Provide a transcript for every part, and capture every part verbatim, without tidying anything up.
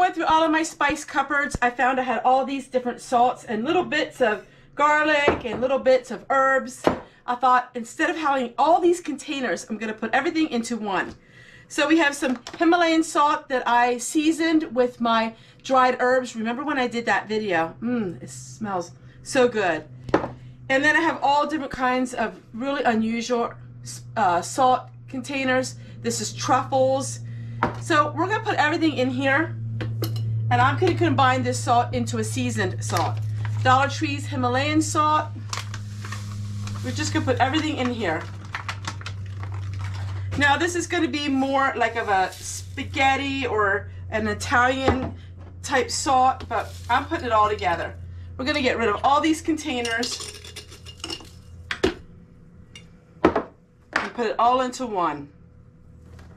went through all of my spice cupboards, I found I had all these different salts and little bits of garlic and little bits of herbs. I thought, instead of having all these containers, I'm going to put everything into one. So we have some Himalayan salt that I seasoned with my dried herbs. Remember when I did that video? Mmm, it smells so good. And then I have all different kinds of really unusual uh, salt containers. This is truffles. So we're going to put everything in here, and I'm going to combine this salt into a seasoned salt. Dollar Tree's Himalayan salt. We're just going to put everything in here. Now this is going to be more like of a spaghetti or an Italian type salt, but I'm putting it all together. We're going to get rid of all these containers and put it all into one.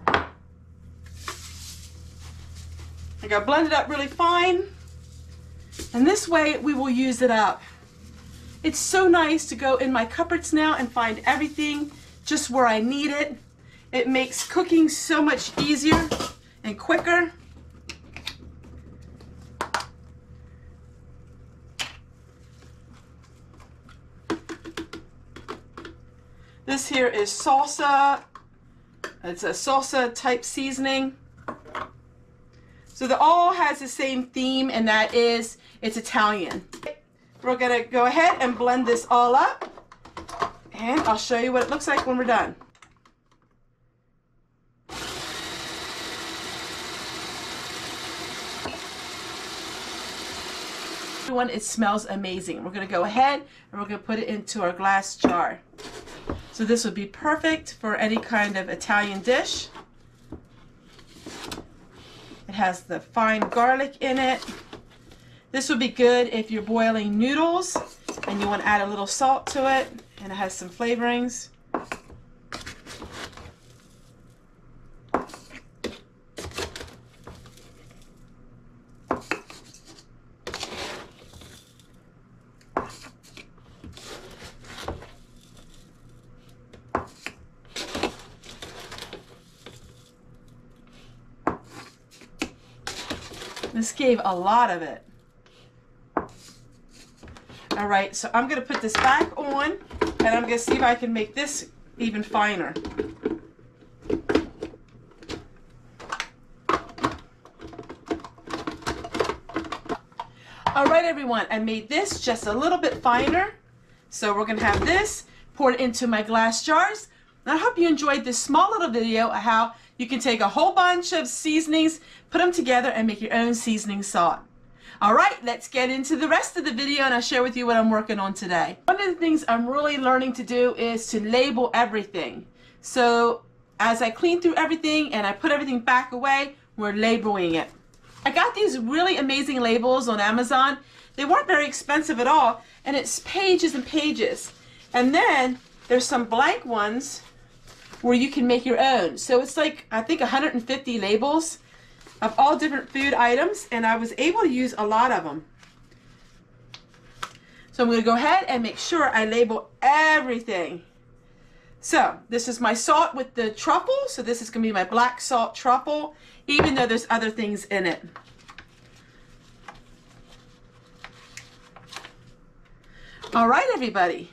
I'm going to blend it up really fine, and this way we will use it up. It's so nice to go in my cupboards now and find everything just where I need it. It makes cooking so much easier and quicker. This here is salsa. It's a salsa type seasoning. So the all has the same theme, and that is it's Italian. We're gonna go ahead and blend this all up, and I'll show you what it looks like when we're done. Everyone, it smells amazing. We're gonna go ahead and we're gonna put it into our glass jar. So this would be perfect for any kind of Italian dish. It has the fine garlic in it. This would be good if you're boiling noodles and you want to add a little salt to it, and it has some flavorings. This gave a lot of it. All right, so I'm going to put this back on, and I'm going to see if I can make this even finer. All right, everyone, I made this just a little bit finer. So we're going to have this poured into my glass jars. And I hope you enjoyed this small little video of how you can take a whole bunch of seasonings, put them together, and make your own seasoning salt. All right, let's get into the rest of the video, and I'll share with you what I'm working on today. One of the things I'm really learning to do is to label everything. So as I clean through everything and I put everything back away, we're labeling it. I got these really amazing labels on Amazon. They weren't very expensive at all, and it's pages and pages. And then there's some blank ones where you can make your own. So it's like, I think one hundred fifty labels of all different food items, and I was able to use a lot of them. So I'm going to go ahead and make sure I label everything. So this is my salt with the truffle. So this is going to be my black salt truffle, even though there's other things in it. All right, everybody.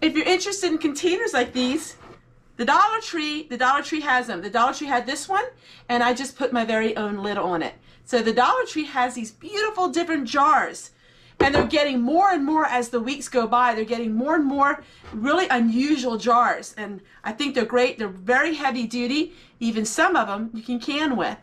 If you're interested in containers like these, the Dollar Tree, the Dollar Tree has them. The Dollar Tree had this one, and I just put my very own lid on it. So the Dollar Tree has these beautiful different jars, and they're getting more and more as the weeks go by. They're getting more and more really unusual jars, and I think they're great. They're very heavy duty. Even some of them you can can with.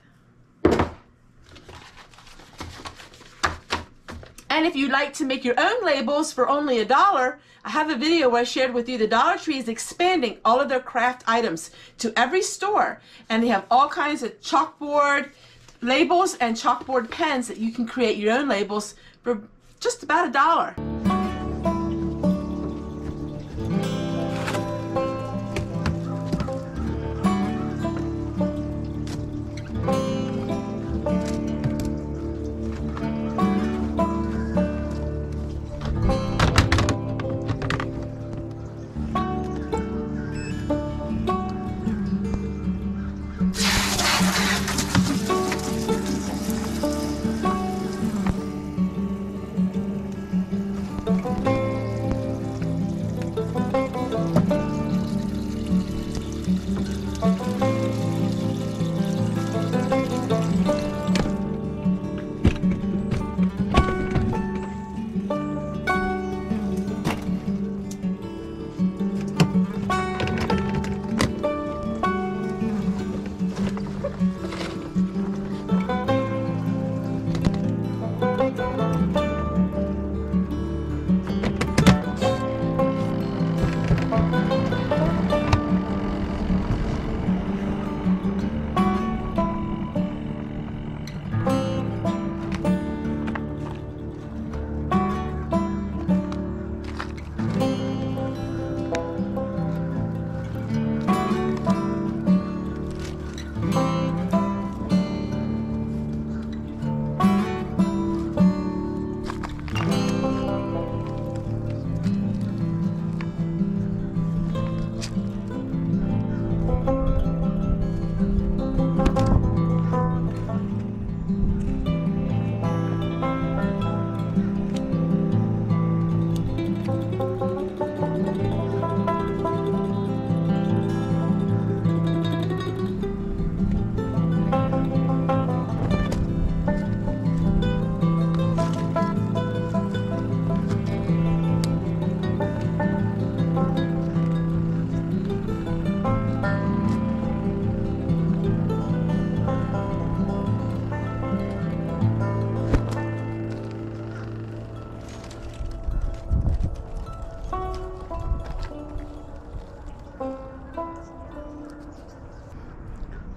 And if you'd like to make your own labels for only a dollar, I have a video where I shared with you the Dollar Tree is expanding all of their craft items to every store. And they have all kinds of chalkboard labels and chalkboard pens that you can create your own labels for just about a dollar.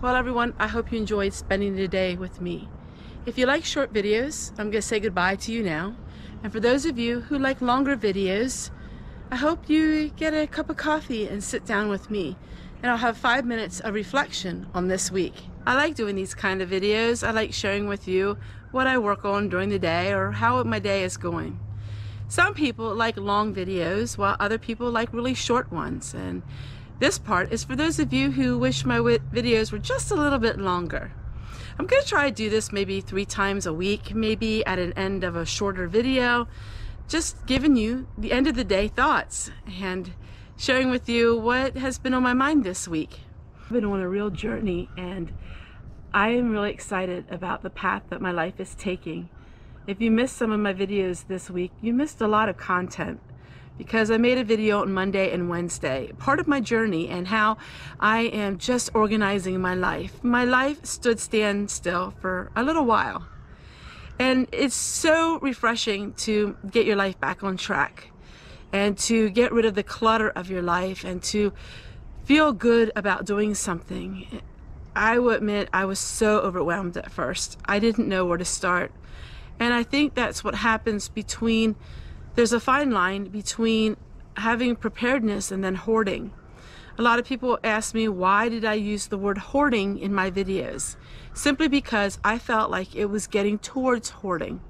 Well, everyone, I hope you enjoyed spending the day with me. If you like short videos, I'm going to say goodbye to you now. And for those of you who like longer videos, I hope you get a cup of coffee and sit down with me. And I'll have five minutes of reflection on this week. I like doing these kind of videos. I like sharing with you what I work on during the day or how my day is going. Some people like long videos, while other people like really short ones. And this part is for those of you who wish my videos were just a little bit longer. I'm going to try to do this maybe three times a week, maybe at an end of a shorter video, just giving you the end of the day thoughts and sharing with you what has been on my mind this week. I've been on a real journey and I am really excited about the path that my life is taking. If you missed some of my videos this week, you missed a lot of content, because I made a video on Monday and Wednesday, part of my journey and how I am just organizing my life. My life stood standstill for a little while, and it's so refreshing to get your life back on track and to get rid of the clutter of your life and to feel good about doing something. I will admit I was so overwhelmed at first. I didn't know where to start, and I think that's what happens between There's a fine line between having preparedness and then hoarding. A lot of people ask me, why did I use the word hoarding in my videos? Simply because I felt like it was getting towards hoarding.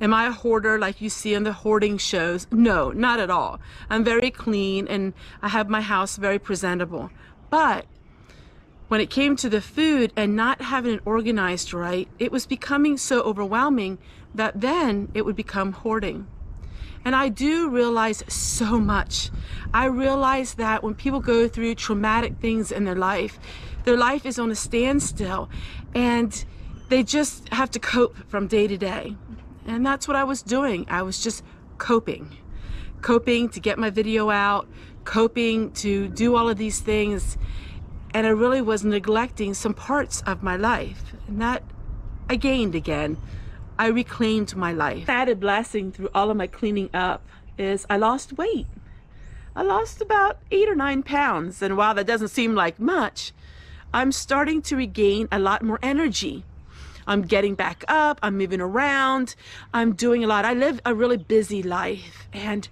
Am I a hoarder like you see on the hoarding shows? No, not at all. I'm very clean and I have my house very presentable. But when it came to the food and not having it organized right, it was becoming so overwhelming that then it would become hoarding. And I do realize so much. I realize that when people go through traumatic things in their life, their life is on a standstill and they just have to cope from day to day. And that's what I was doing. I was just coping. Coping to get my video out, coping to do all of these things. And I really was neglecting some parts of my life. And that I gained again. I reclaimed my life. Added blessing through all of my cleaning up is I lost weight. I lost about eight or nine pounds, and while that doesn't seem like much, I'm starting to regain a lot more energy. I'm getting back up, I'm moving around, I'm doing a lot. I live a really busy life, and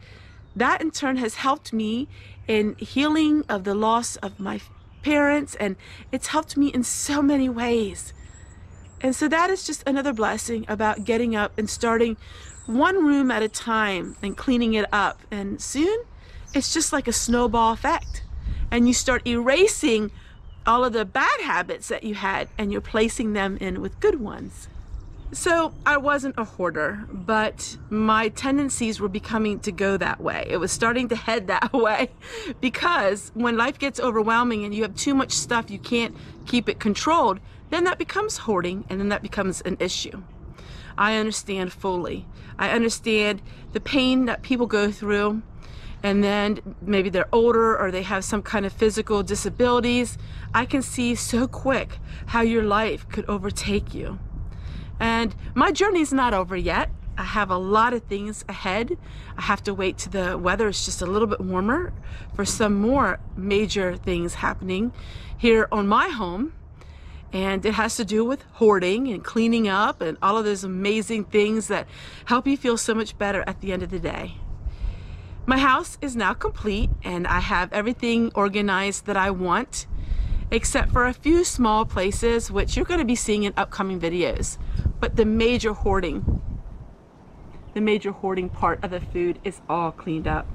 that in turn has helped me in healing of the loss of my parents, and it's helped me in so many ways. And so that is just another blessing about getting up and starting one room at a time and cleaning it up. And soon it's just like a snowball effect. And you start erasing all of the bad habits that you had and you're placing them in with good ones. So I wasn't a hoarder, but my tendencies were becoming to go that way. It was starting to head that way, because when life gets overwhelming and you have too much stuff, you can't keep it controlled, then that becomes hoarding, and then that becomes an issue. I understand fully. I understand the pain that people go through, and then maybe they're older or they have some kind of physical disabilities. I can see so quick how your life could overtake you. And my journey's not over yet. I have a lot of things ahead. I have to wait till the weather is just a little bit warmer for some more major things happening here on my home. And it has to do with hoarding and cleaning up and all of those amazing things that help you feel so much better at the end of the day. My house is now complete and I have everything organized that I want, except for a few small places which you're going to be seeing in upcoming videos. But the major hoarding, the major hoarding part of the food is all cleaned up.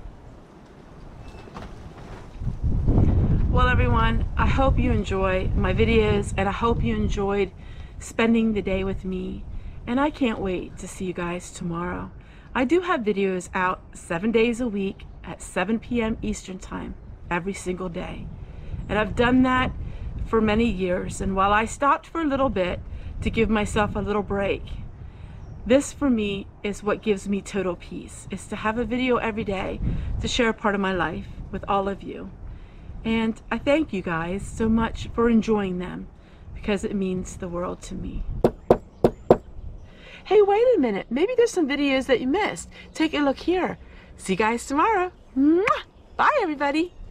Well, everyone, I hope you enjoy my videos and I hope you enjoyed spending the day with me. And I can't wait to see you guys tomorrow. I do have videos out seven days a week at seven P M Eastern Time every single day. And I've done that for many years. And while I stopped for a little bit to give myself a little break, this for me is what gives me total peace, is to have a video every day to share a part of my life with all of you. And I thank you guys so much for enjoying them, because it means the world to me. Hey, wait a minute. Maybe there's some videos that you missed. Take a look here. See you guys tomorrow. Mwah! Bye, everybody.